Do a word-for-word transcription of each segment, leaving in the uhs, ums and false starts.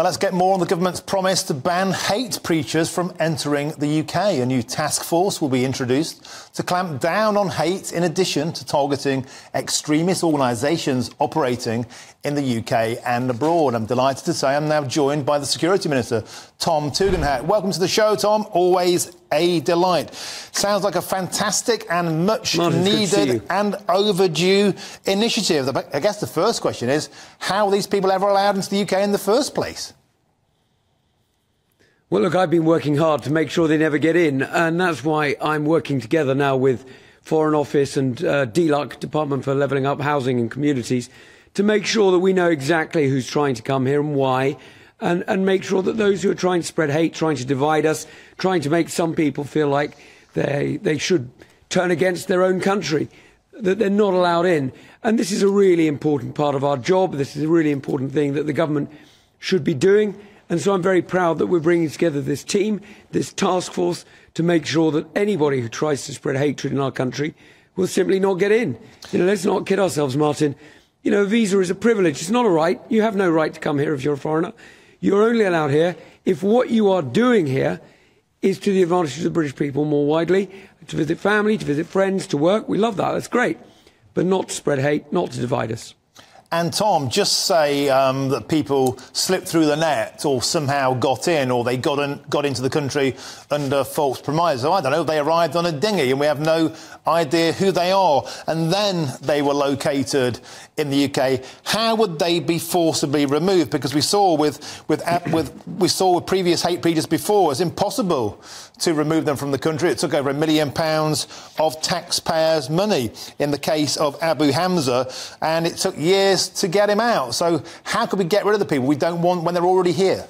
Now let's get more on the government's promise to ban hate preachers from entering the U K. A new task force will be introduced to clamp down on hate in addition to targeting extremist organisations operating in the U K and abroad. I'm delighted to say I'm now joined by the Security Minister, Tom Tugendhat. Welcome to the show, Tom. Always a delight. Sounds like a fantastic and much Martin, needed and overdue initiative. I guess the first question is, how are these people ever allowed into the U K in the first place? Well, look, I've been working hard to make sure they never get in, and that's why I'm working together now with Foreign Office and uh, D L U H C, Department for Levelling Up Housing and Communities, to make sure that we know exactly who's trying to come here and why, and, and make sure that those who are trying to spread hate, trying to divide us, trying to make some people feel like they, they should turn against their own country, that they're not allowed in. And this is a really important part of our job. This is a really important thing that the government should be doing. And so I'm very proud that we're bringing together this team, this task force, to make sure that anybody who tries to spread hatred in our country will simply not get in. You know, let's not kid ourselves, Martin. You know, a visa is a privilege. It's not a right. You have no right to come here if you're a foreigner. You're only allowed here if what you are doing here is to the advantage of the British people more widely, to visit family, to visit friends, to work. We love that. That's great. But not to spread hate, not to divide us. And, Tom, just say um, that people slipped through the net or somehow got in, or they got, in, got into the country under false premises. I don't know, they arrived on a dinghy and we have no idea who they are. And then they were located in the U K. How would they be forcibly removed? Because we saw with, with, with, we saw with previous hate preachers before, it's impossible to remove them from the country. It took over a million pounds of taxpayers' money in the case of Abu Hamza, and it took years to get him out. So how could we get rid of the people we don't want when they're already here?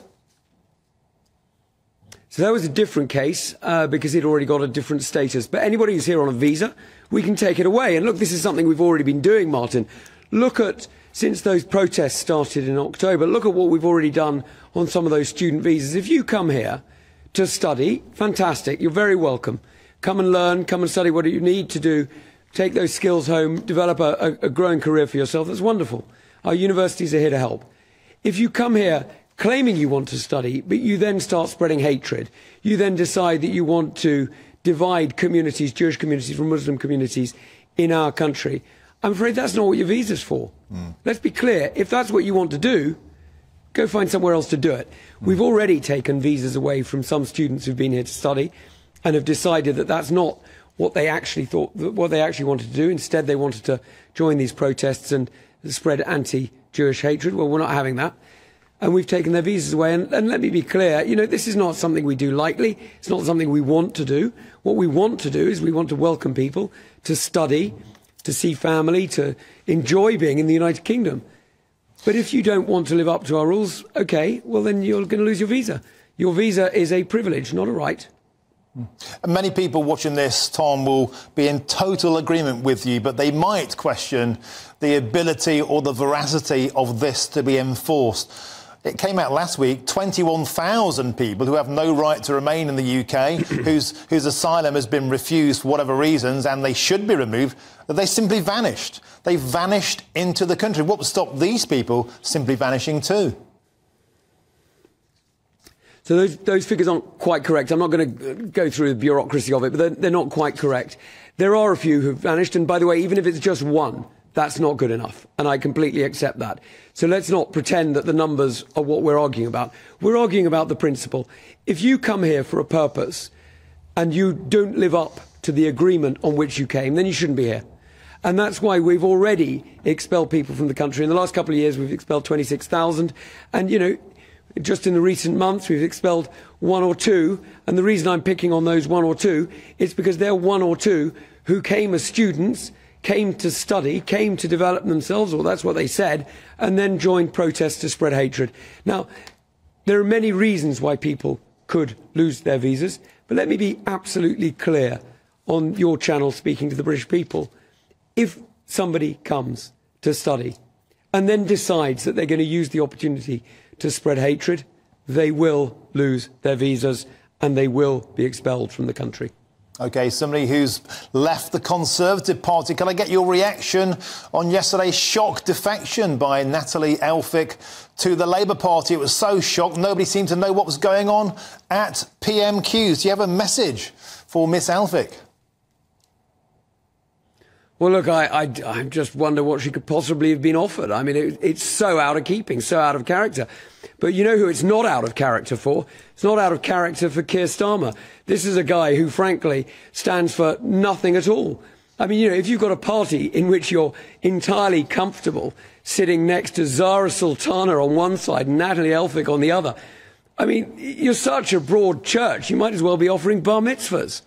So that was a different case uh, because he'd already got a different status. But anybody who's here on a visa, we can take it away. And look, this is something we've already been doing, Martin. Look at, since those protests started in October, look at what we've already done on some of those student visas. If you come here to study, fantastic, you're very welcome. Come and learn, come and study what you need to do. Take those skills home, develop a, a growing career for yourself. That's wonderful. Our universities are here to help. If you come here claiming you want to study, but you then start spreading hatred, you then decide that you want to divide communities, Jewish communities from Muslim communities in our country, I'm afraid that's not what your visa's for. Mm. Let's be clear. If that's what you want to do, go find somewhere else to do it. Mm. We've already taken visas away from some students who've been here to study and have decided that that's not what they actually thought, what they actually wanted to do. Instead, they wanted to join these protests and spread anti-Jewish hatred. Well, we're not having that. And we've taken their visas away. And, and let me be clear, you know, this is not something we do lightly. It's not something we want to do. What we want to do is we want to welcome people to study, to see family, to enjoy being in the United Kingdom. But if you don't want to live up to our rules, OK, well, then you're going to lose your visa. Your visa is a privilege, not a right. Many people watching this, Tom, will be in total agreement with you, but they might question the ability or the veracity of this to be enforced. It came out last week, twenty-one thousand people who have no right to remain in the U K, whose, whose asylum has been refused for whatever reasons, and they should be removed, that they simply vanished. They vanished into the country. What would stop these people simply vanishing too? So those, those figures aren't quite correct. I'm not going to go through the bureaucracy of it, but they're, they're not quite correct. There are a few who've vanished, and by the way, even if it's just one, that's not good enough, and I completely accept that. So let's not pretend that the numbers are what we're arguing about. We're arguing about the principle. If you come here for a purpose and you don't live up to the agreement on which you came, then you shouldn't be here. And that's why we've already expelled people from the country. In the last couple of years, we've expelled twenty-six thousand, and, you know, just in the recent months, we've expelled one or two, and the reason I'm picking on those one or two is because they're one or two who came as students, came to study, came to develop themselves, or that's what they said, and then joined protests to spread hatred. Now, there are many reasons why people could lose their visas, but let me be absolutely clear on your channel speaking to the British people. If somebody comes to study and then decides that they're going to use the opportunity to spread hatred, they will lose their visas and they will be expelled from the country. OK, somebody who's left the Conservative Party. Can I get your reaction on yesterday's shock defection by Natalie Elphick to the Labour Party? It was so shocked, nobody seemed to know what was going on at P M Qs. Do you have a message for Miss Elphick? Well, look, I, I, I just wonder what she could possibly have been offered. I mean, it, it's so out of keeping, so out of character. But you know who it's not out of character for? It's not out of character for Keir Starmer. This is a guy who, frankly, stands for nothing at all. I mean, you know, if you've got a party in which you're entirely comfortable sitting next to Zara Sultana on one side and Natalie Elphick on the other, I mean, you're such a broad church, you might as well be offering bar mitzvahs.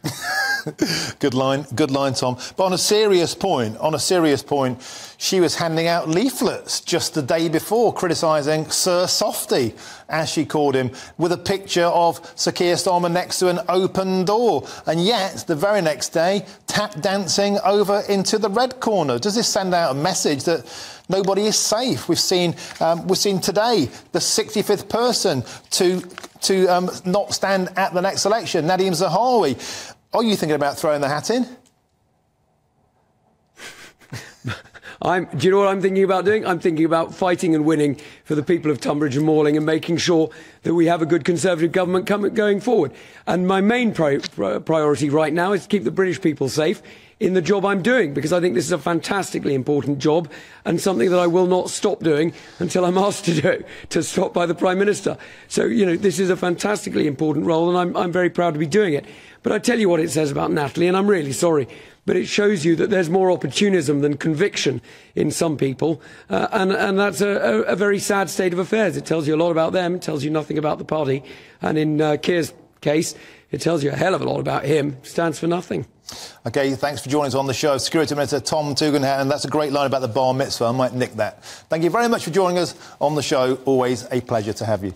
Good line, good line, Tom. But on a serious point, on a serious point, she was handing out leaflets just the day before, criticising Sir Softy, as she called him, with a picture of Sir Keir Starmer next to an open door. And yet, the very next day, tap dancing over into the red corner. Does this send out a message that nobody is safe? We've seen, um, we've seen today the sixty-fifth person to, to um, not stand at the next election, Nadhim Zahawi. Are you thinking about throwing the hat in? I'm, do you know what I'm thinking about doing? I'm thinking about fighting and winning for the people of Tunbridge and Malling and making sure that we have a good Conservative government coming, going forward. And my main pri pri priority right now is to keep the British people safe in the job I'm doing, because I think this is a fantastically important job and something that I will not stop doing until I'm asked to do, to stop by the Prime Minister. So, you know, this is a fantastically important role and I'm, I'm very proud to be doing it. But I tell you what it says about Natalie, and I'm really sorry, but it shows you that there's more opportunism than conviction in some people, uh, and, and that's a, a, a very sad state of affairs. It tells you a lot about them, it tells you nothing about the party, and in uh, Keir's case, it tells you a hell of a lot about him. Stands for nothing. OK, thanks for joining us on the show. Security Minister Tom Tugendhat, and that's a great line about the bar mitzvah. I might nick that. Thank you very much for joining us on the show. Always a pleasure to have you.